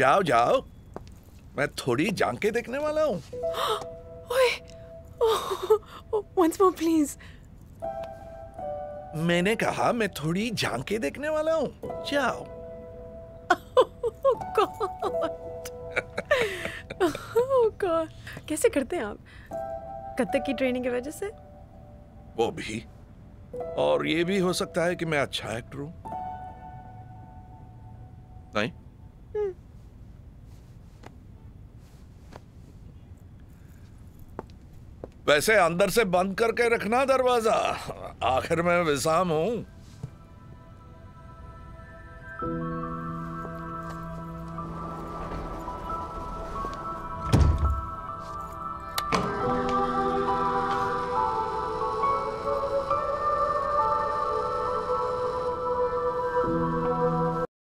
जाओ जाओ, मैं थोड़ी जान के देखने वाला हूँ। Once more please. मैंने कहा मैं थोड़ी जान के देखने वाला हूँ, जाओ। Oh God. कैसे करते हैं आप कथक की ट्रेनिंग की वजह से? वो भी, और ये भी हो सकता है कि मैं अच्छा एक्टर हूँ। नहीं? वैसे अंदर से बंद करके रखना दरवाजा, आखिर मैं विशाम हूँ।